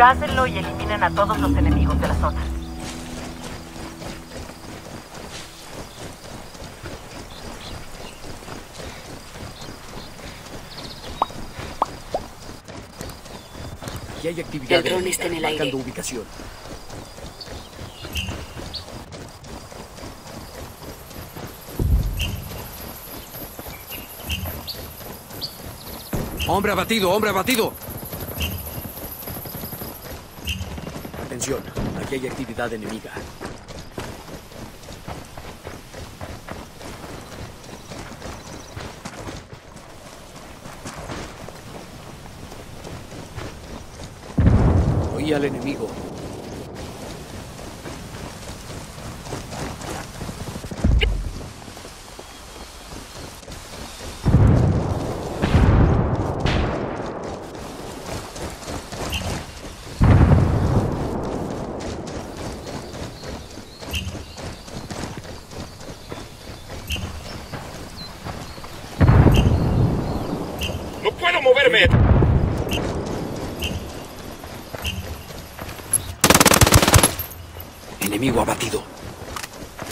Gásenlo y eliminen a todos los enemigos de la zona. Aquí hay actividad. El dron está en el aire. Marcando ubicación. ¡Hombre abatido! ¡Hombre abatido! Atención, aquí hay actividad enemiga. Oí al enemigo. Enemigo abatido.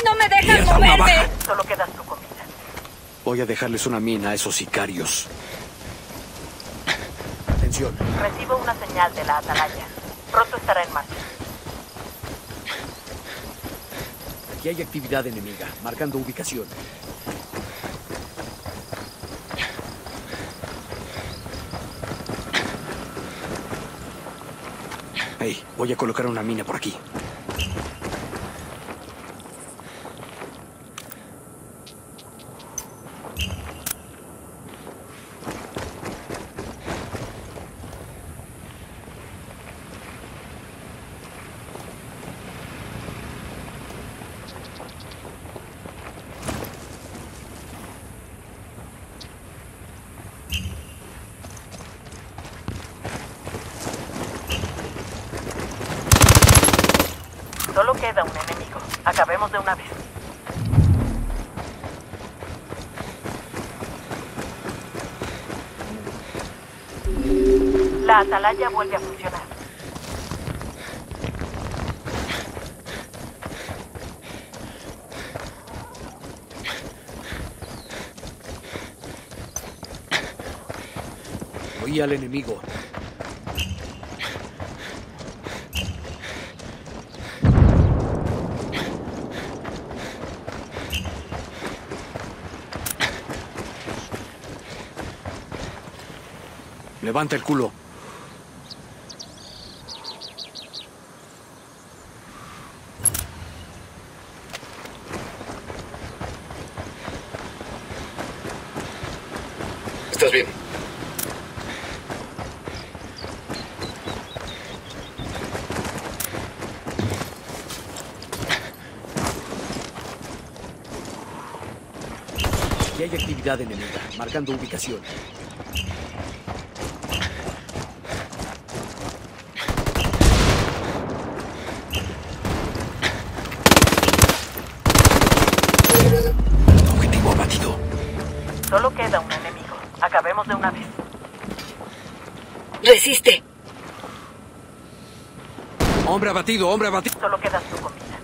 ¡No me dejas moverme! Solo quedas tú con vida. Voy a dejarles una mina a esos sicarios. Atención. Recibo una señal de la atalaya. Pronto estará en marcha. Aquí hay actividad enemiga, marcando ubicación. Hey, voy a colocar una mina por aquí. Solo queda un enemigo. Acabemos de una vez. La atalaya vuelve a funcionar. Oí al enemigo. Levanta el culo. ¿Estás bien? Aquí hay actividad enemiga, marcando ubicación. Solo queda un enemigo. Acabemos de una vez. ¡Resiste! ¡Hombre abatido! ¡Hombre abatido! Solo quedas tú con vida.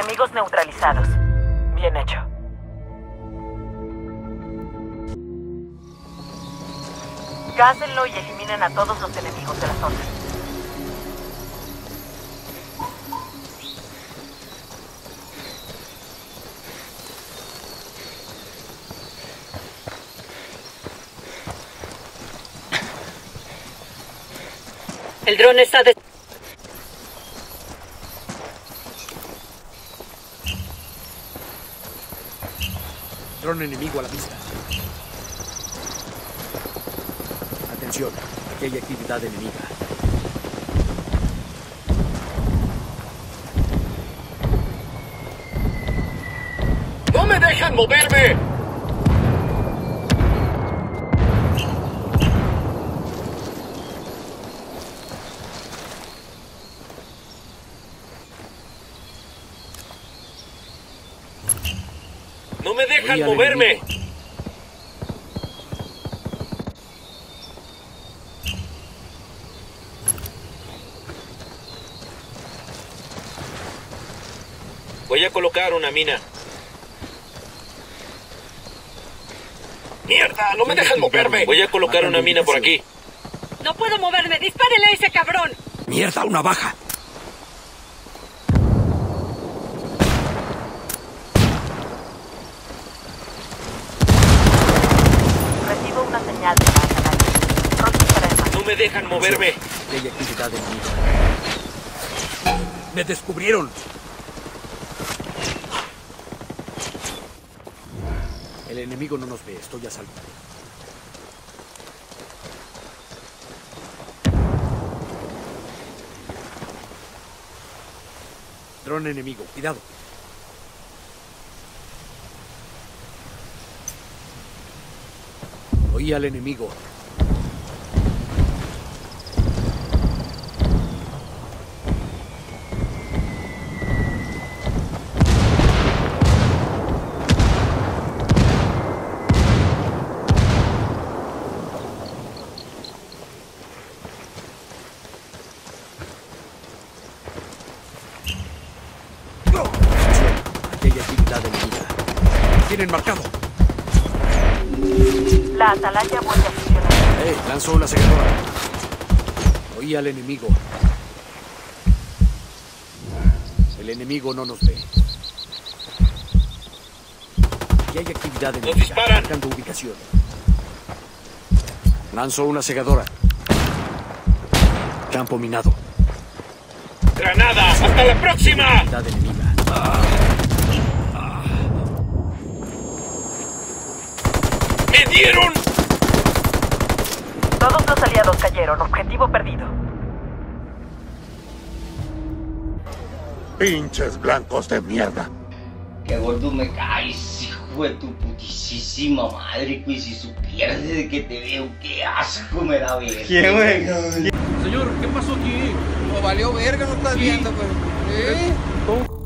Enemigos neutralizados. Bien hecho. Cásenlo y eliminen a todos los enemigos de la zona. El dron está destruido. Dron enemigo a la vista. Atención, aquí hay actividad enemiga. ¡No me dejan moverme! dejan moverme. Voy a colocar una mina. ¡Mierda! ¡No me dejan moverme! Voy a colocar una mina por aquí. ¡No puedo moverme! ¡Dispárenle a ese cabrón! ¡Mierda! ¡Una baja! Recibo una señal de baja. ¡No me dejan moverme! Hay actividad enemiga. ¡Me descubrieron! El enemigo no nos ve, estoy a salvo. Dron enemigo, cuidado. Oí al enemigo. Tienen marcado. La atalaya vuelve a funcionar. Lanzó una seguidora. Oí al enemigo. El enemigo no nos ve. Aquí hay actividad enemiga. ¡Nos disparan! Marcando ubicación. Lanzó una segadora. Campo minado. ¡Granada! ¡Hasta la próxima! Actividad enemiga. ¡Me dieron! Todos los aliados cayeron. Objetivo perdido. Pinches blancos de mierda. ¡Qué gordo me caes, hijo de tu putisísima madre! Pues si supieras de que te veo, qué asco me da ver. ¡Qué bueno! Señor, ¿qué pasó aquí? No valió verga, no estás viendo, pues. ¿Eh? ¿Cómo?